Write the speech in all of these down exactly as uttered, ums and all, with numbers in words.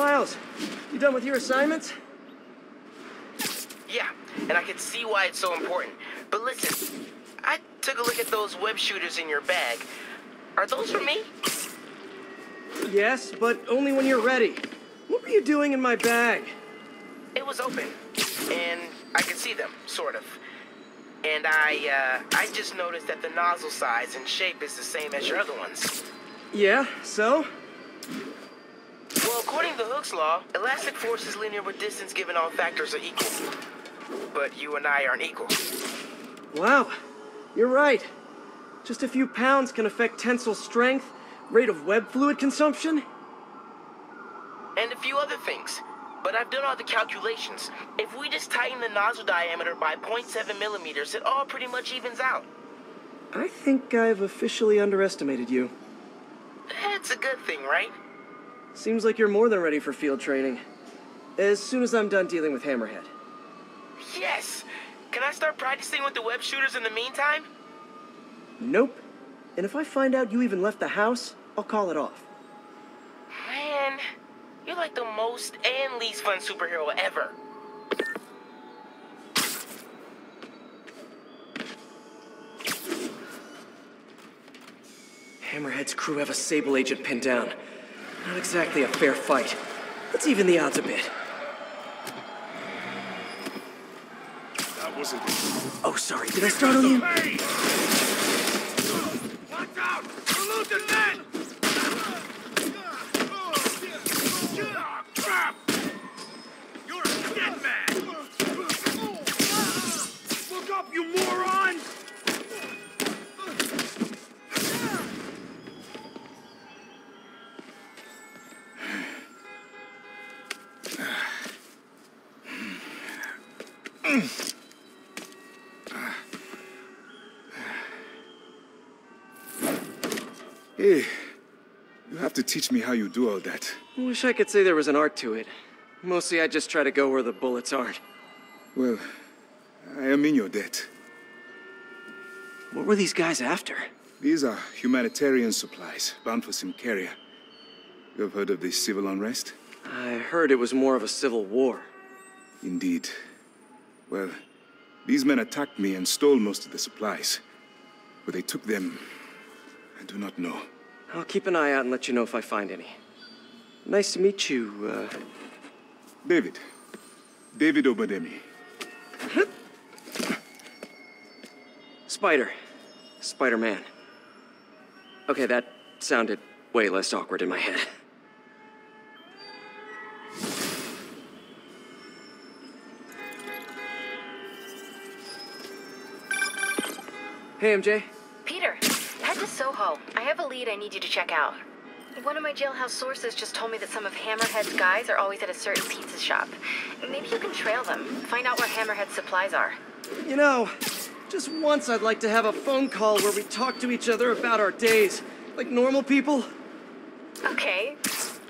Miles, you done with your assignments? Yeah, and I can see why it's so important. But listen, I took a look at those web shooters in your bag. Are those for me? Yes, but only when you're ready. What were you doing in my bag? It was open, and I could see them, sort of. And I, uh, I just noticed that the nozzle size and shape is the same as your other ones. Yeah, so? Well, according to Hooke's law, elastic force is linear with distance given all factors are equal. But you and I aren't equal. Wow, you're right. Just a few pounds can affect tensile strength, rate of web fluid consumption, and a few other things. But I've done all the calculations. If we just tighten the nozzle diameter by zero point seven millimeters, it all pretty much evens out. I think I've officially underestimated you. That's a good thing, right? Seems like you're more than ready for field training. As soon as I'm done dealing with Hammerhead. Yes! Can I start practicing with the web shooters in the meantime? Nope. And if I find out you even left the house, I'll call it off. Man... you're like the most and least fun superhero ever. Hammerhead's crew have a Sable agent pinned down. Not exactly a fair fight. Let's even the odds a bit. That wasn't... oh, sorry. Did I startle you? Watch out! We're losing men! You moron! Hey, you have to teach me how you do all that. I wish I could say there was an art to it. Mostly I just try to go where the bullets aren't. Well... I am in your debt. What were these guys after? These are humanitarian supplies, bound for Symkaria. You have heard of the civil unrest? I heard it was more of a civil war. Indeed. Well, these men attacked me and stole most of the supplies. Where they took them, I do not know. I'll keep an eye out and let you know if I find any. Nice to meet you, uh... David. David Obademi. Huh? Spider. Spider-Man. Okay, that sounded way less awkward in my head. Hey, M J. Peter, head to Soho. I have a lead I need you to check out. One of my jailhouse sources just told me that some of Hammerhead's guys are always at a certain pizza shop. Maybe you can trail them, find out where Hammerhead's supplies are. You know... just once I'd like to have a phone call where we talk to each other about our days, like normal people. Okay,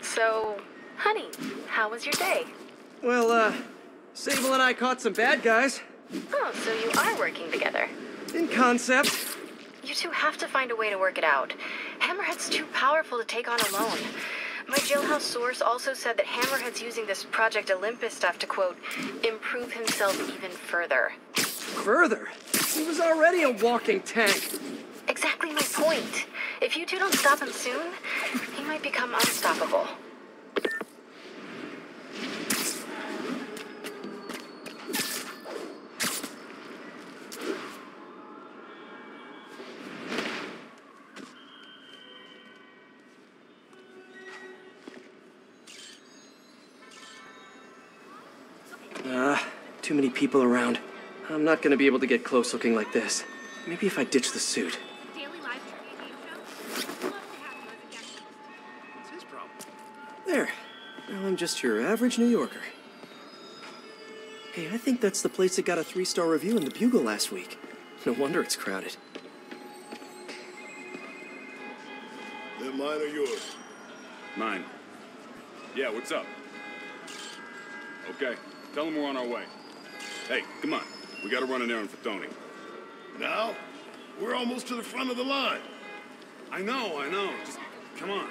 so, honey, how was your day? Well, uh, Sable and I caught some bad guys. Oh, so you are working together. In concept. You two have to find a way to work it out. Hammerhead's too powerful to take on alone. My jailhouse source also said that Hammerhead's using this Project Olympus stuff to, quote, improve himself even further. Further? He was already a walking tank. Exactly my point. If you two don't stop him soon, he might become unstoppable. Ah, uh, too many people around. I'm not gonna be able to get close looking like this. Maybe if I ditch the suit. There. Now I'm just your average New Yorker. Hey, I think that's the place that got a three-star review in the Bugle last week. No wonder it's crowded. They're mine or yours? Mine. Yeah, what's up? Okay, tell them we're on our way. Hey, come on. We gotta run an errand for Tony. Now? We're almost to the front of the line. I know, I know. Just come on.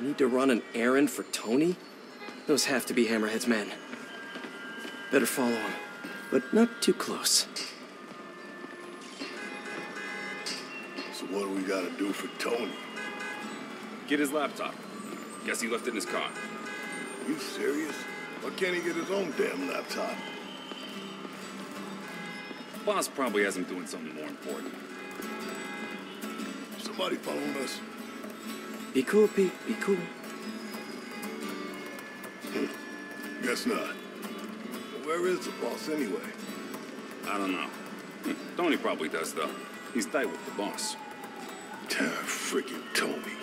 You need to run an errand for Tony? Those have to be Hammerhead's men. Better follow him, but not too close. So what do we gotta do for Tony? Get his laptop. Guess he left it in his car. Are you serious? Why can't he get his own damn laptop? Boss probably has him doing something more important. Somebody following us? Be cool, Pete. Be cool. Hmm. Guess not. Where is the boss anyway? I don't know. Tony probably does, though. He's tight with the boss. Damn freaking Tony.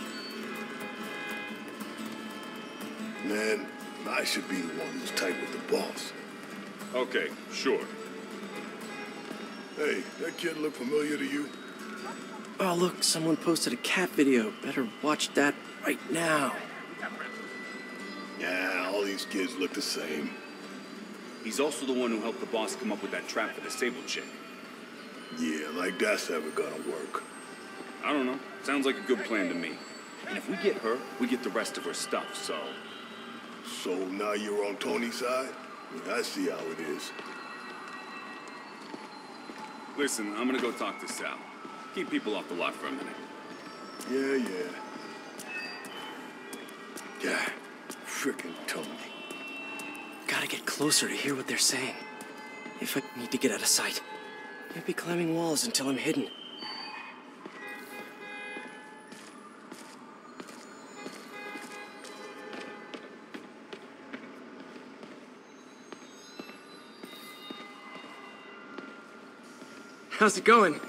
Man, I should be the one who's tight with the boss. Okay, sure. Hey, that kid look familiar to you? Oh, look, someone posted a cat video. Better watch that right now. Yeah, all these kids look the same. He's also the one who helped the boss come up with that trap for the Sable chick. Yeah, like that's ever gonna work. I don't know. Sounds like a good plan to me. And if we get her, we get the rest of her stuff, so... So now you're on Tony's side? I see how it is. Listen, I'm gonna go talk to Sal. Keep people off the lot for a minute. Yeah, yeah. Yeah, frickin' Tony. Gotta get closer to hear what they're saying. If I need to get out of sight, I'd be climbing walls until I'm hidden. How's it going?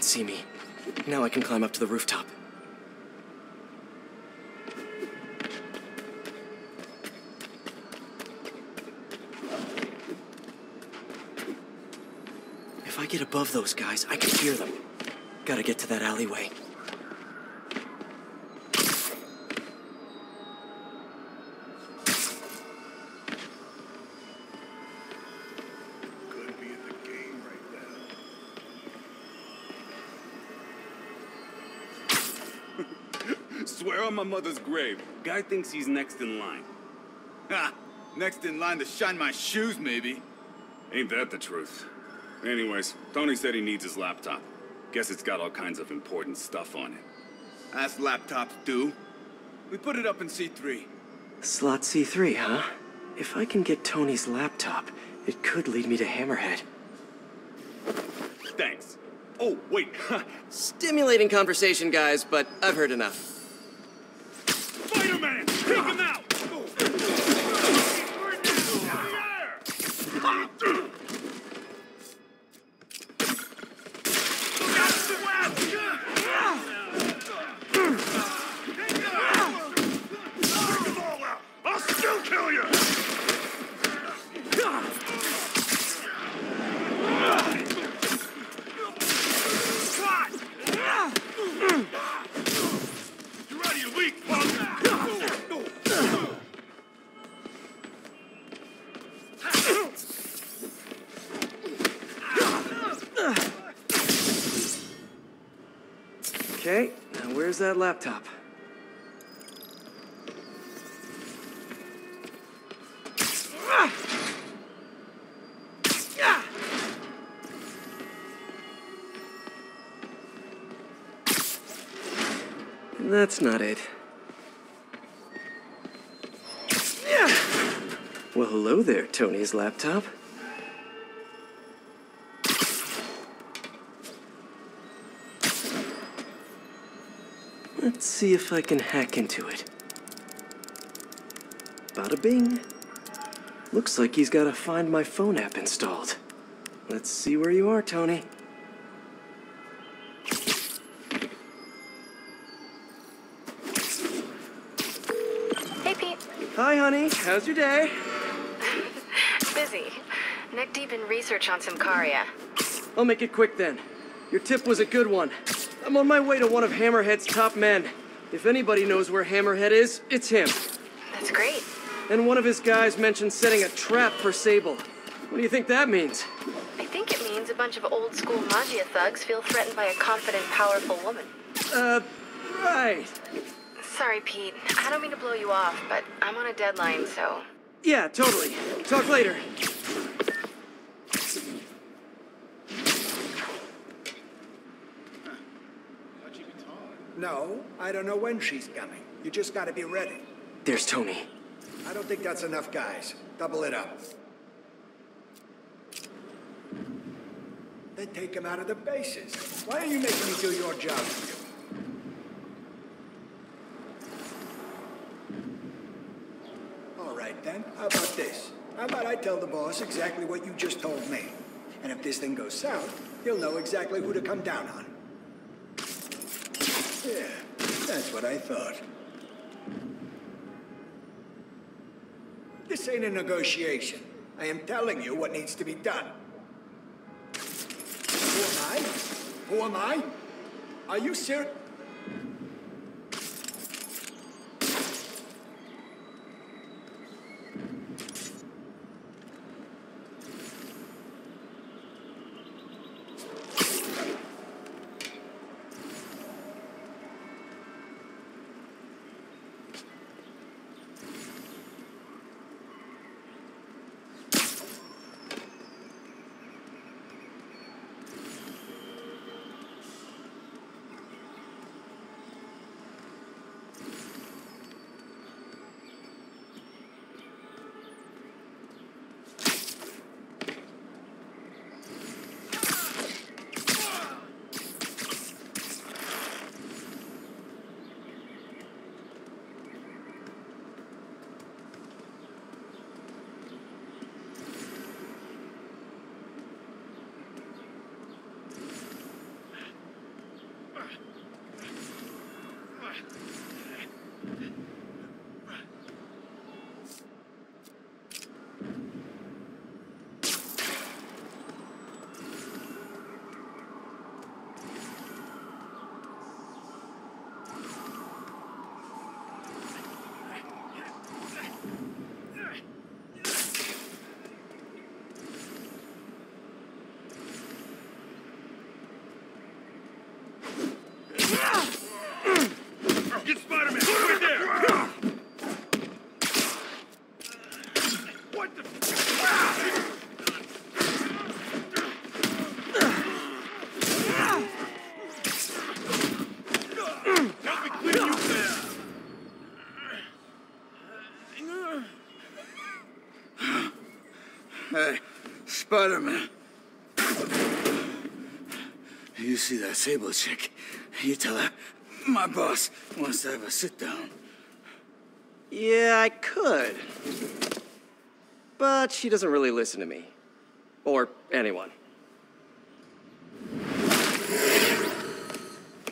See me. Now I can climb up to the rooftop. If I get above those guys, I can hear them. Gotta get to that alleyway. Swear on my mother's grave. Guy thinks he's next in line. Ha! Next in line to shine my shoes, maybe. Ain't that the truth. Anyways, Tony said he needs his laptop. Guess it's got all kinds of important stuff on it. As laptops do. We put it up in C three. Slot C three, huh? If I can get Tony's laptop, it could lead me to Hammerhead. Thanks. Oh, wait. Stimulating conversation, guys, but I've heard enough. Spider-Man! Take him out! Okay, now where's that laptop? That's not it. Well, hello there, Tony's laptop. Let's see if I can hack into it. Bada bing. Looks like he's got a Find My Phone app installed. Let's see where you are, Tony. Hey, Pete. Hi, honey. How's your day? Busy. Neck deep in research on Symkaria. I'll make it quick then. Your tip was a good one. I'm on my way to one of Hammerhead's top men. If anybody knows where Hammerhead is, it's him. That's great. And one of his guys mentioned setting a trap for Sable. What do you think that means? I think it means a bunch of old-school magia thugs feel threatened by a confident, powerful woman. Uh, right. Sorry, Pete. I don't mean to blow you off, but I'm on a deadline, so... Yeah, totally. Talk later. No, I don't know when she's coming. You just gotta be ready. There's Tony. I don't think that's enough, guys. Double it up. Then take him out of the bases. Why are you making me do your job for you? All right, then. How about this? How about I tell the boss exactly what you just told me? And if this thing goes south, he'll know exactly who to come down on. Yeah, that's what I thought. This ain't a negotiation. I am telling you what needs to be done. Who am I? Who am I? Are you serious? Get Spider-Man! Put him there! What the f- Help me clear you there! Hey, Spider-Man. You see that Sable chick? You tell her. My boss wants to have a sit-down. Yeah, I could. But she doesn't really listen to me. Or anyone.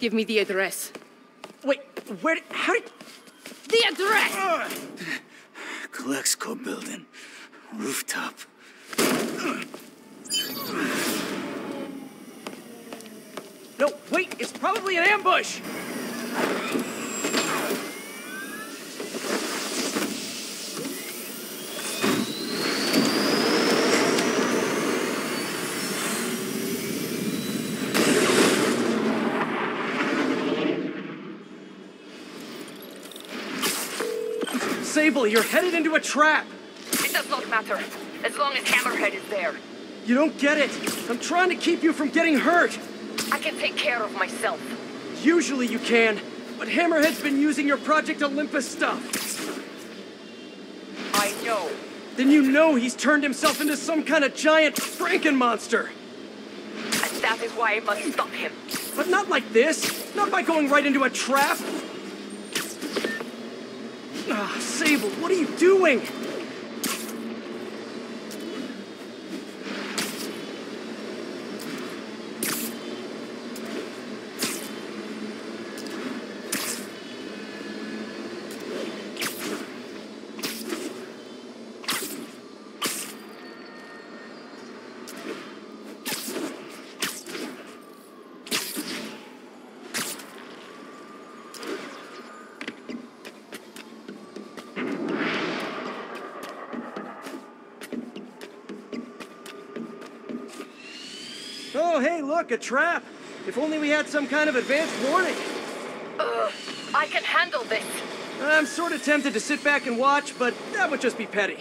Give me the address. Wait, where... how did... The address! Uh, Colexco building. Rooftop. No, wait, it's probably an ambush! Sable, you're headed into a trap! It does not matter, as long as Hammerhead is there. You don't get it! I'm trying to keep you from getting hurt! I can take care of myself. Usually you can, but Hammerhead's been using your Project Olympus stuff. I know. Then you know he's turned himself into some kind of giant Franken-monster. And that is why I must stop him. But not like this. Not by going right into a trap. Ah, Sable, what are you doing? look, a trap. If only we had some kind of advanced warning. Ugh, I can handle this. I'm sort of tempted to sit back and watch, but that would just be petty.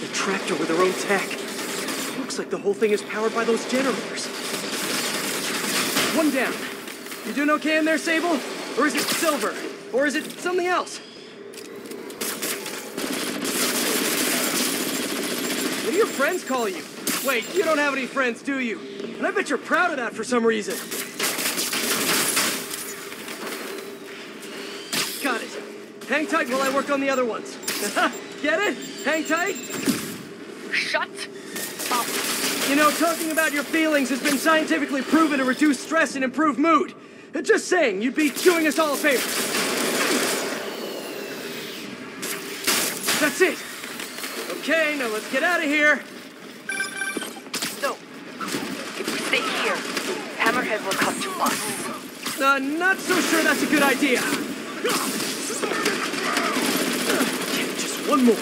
They're trapped over their own tech. Looks like the whole thing is powered by those generators. One down. You doing okay in there, Sable? Or is it silver? Or is it something else? What do your friends call you? Wait, you don't have any friends, do you? And I bet you're proud of that for some reason. Got it. Hang tight while I work on the other ones. Get it? Hang tight? Shut up. You know, talking about your feelings has been scientifically proven to reduce stress and improve mood. Just saying, you'd be doing us all a favor. That's it. Okay, now let's get out of here. So, if we stay here, Hammerhead will come to us. Uh, not so sure that's a good idea. Okay, just one more.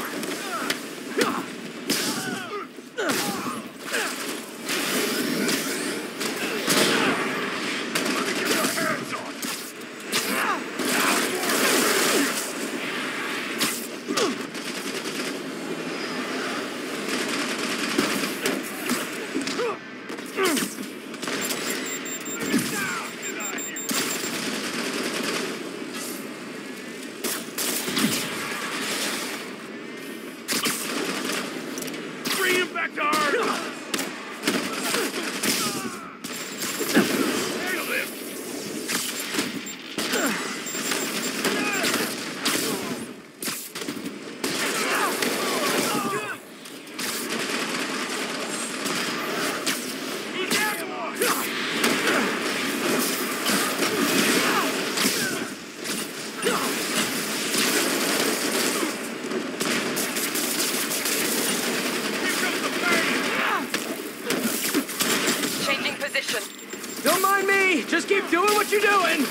Just keep doing what you're doing!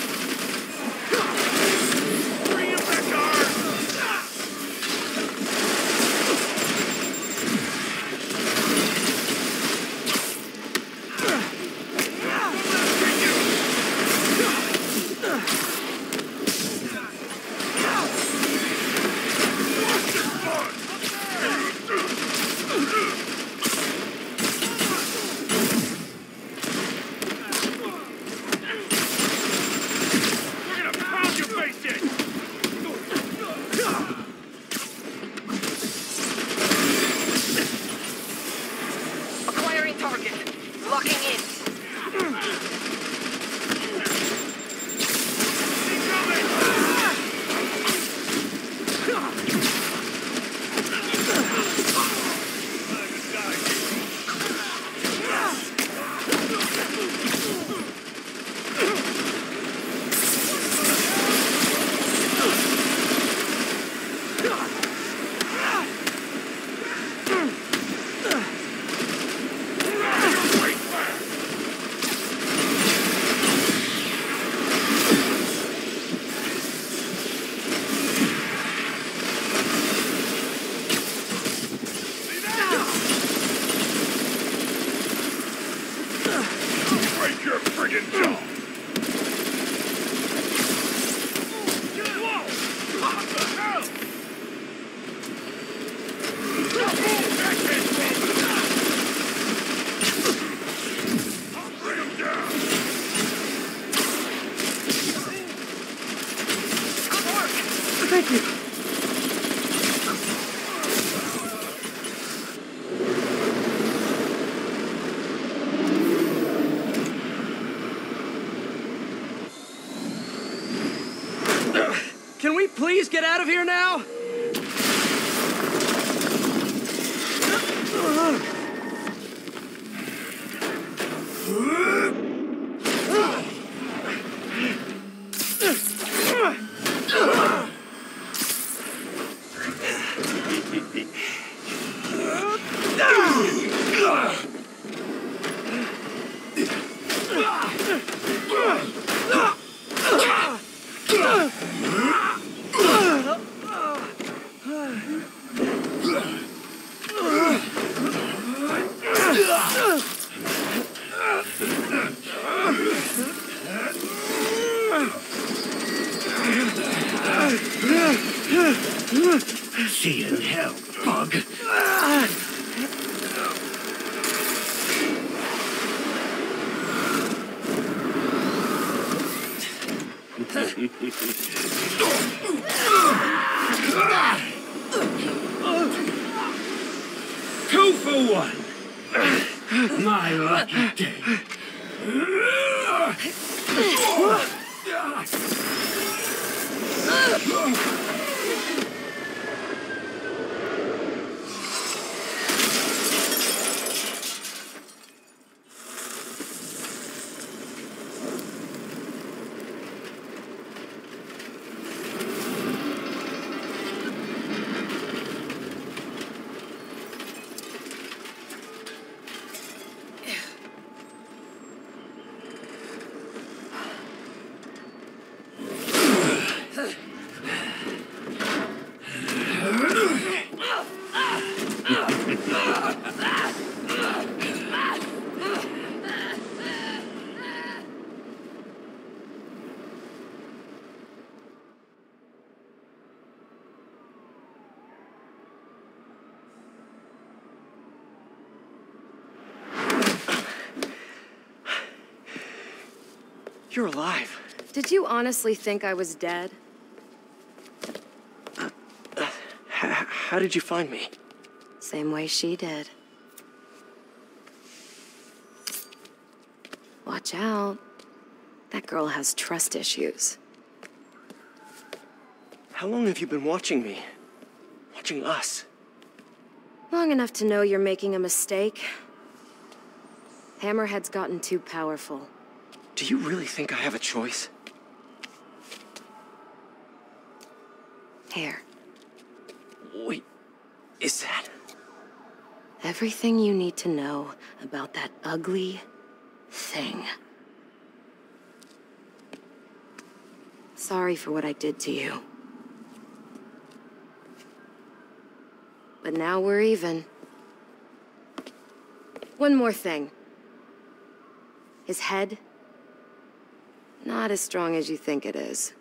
Bring him back, Arn! Can we please get out of here now? Ugh! See you in hell, bug. Two for one. My lucky day. You're alive. Did you honestly think I was dead? Uh, uh, how did you find me? Same way she did. Watch out. That girl has trust issues. How long have you been watching me? Watching us? Long enough to know you're making a mistake. Hammerhead's gotten too powerful. Do you really think I have a choice? Here. Wait, is that... everything you need to know about that ugly thing. Sorry for what I did to you. But now we're even. One more thing. His head... not as strong as you think it is.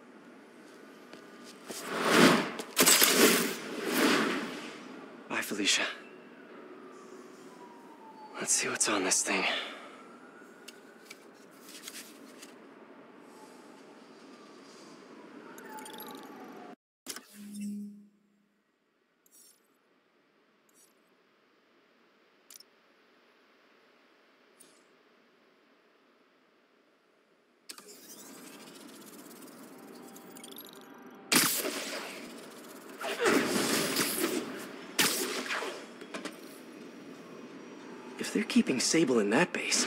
Bye, Felicia. Let's see what's on this thing. Keeping Sable in that base.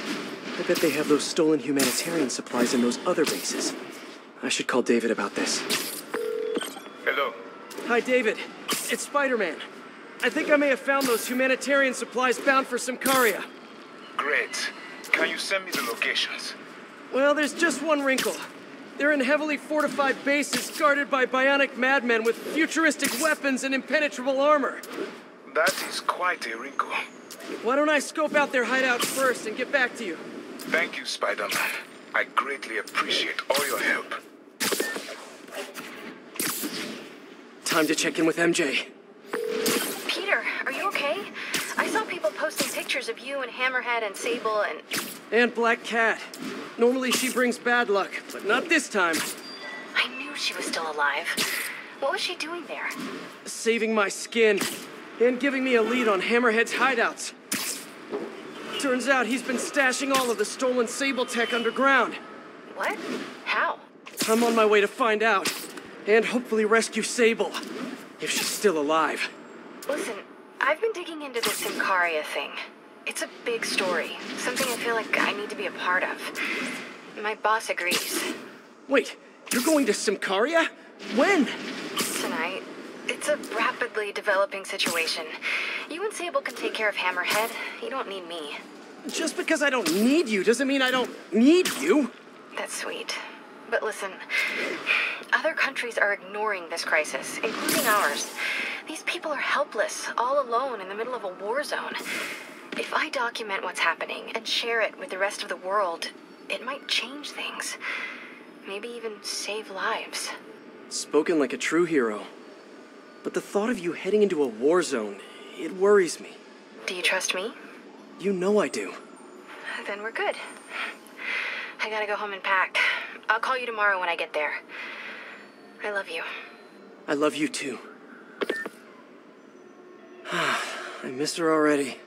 I bet they have those stolen humanitarian supplies in those other bases. I should call David about this. Hello. Hi, David. It's Spider-Man. I think I may have found those humanitarian supplies bound for Symkaria. Great. Can you send me the locations? Well, there's just one wrinkle. They're in heavily fortified bases guarded by bionic madmen with futuristic weapons and impenetrable armor. That is quite a wrinkle. Why don't I scope out their hideout first and get back to you? Thank you, Spider-Man. I greatly appreciate all your help. Time to check in with M J. Peter, are you okay? I saw people posting pictures of you and Hammerhead and Sable and... and Black Cat. Normally she brings bad luck, but not this time. I knew she was still alive. What was she doing there? Saving my skin. And giving me a lead on Hammerhead's hideouts. Turns out he's been stashing all of the stolen Sable tech underground. What? How? I'm on my way to find out. And hopefully rescue Sable. If she's still alive. Listen, I've been digging into this Symkaria thing. It's a big story. Something I feel like I need to be a part of. My boss agrees. Wait, you're going to Symkaria? When? Tonight. It's a rapidly developing situation. You and Sable can take care of Hammerhead. You don't need me. Just because I don't need you doesn't mean I don't need you. That's sweet. But listen, other countries are ignoring this crisis, including ours. These people are helpless, all alone in the middle of a war zone. If I document what's happening and share it with the rest of the world, it might change things. Maybe even save lives. Spoken like a true hero. But the thought of you heading into a war zone, it worries me. Do you trust me? You know I do. Then we're good. I gotta go home and pack. I'll call you tomorrow when I get there. I love you. I love you too. I miss her already.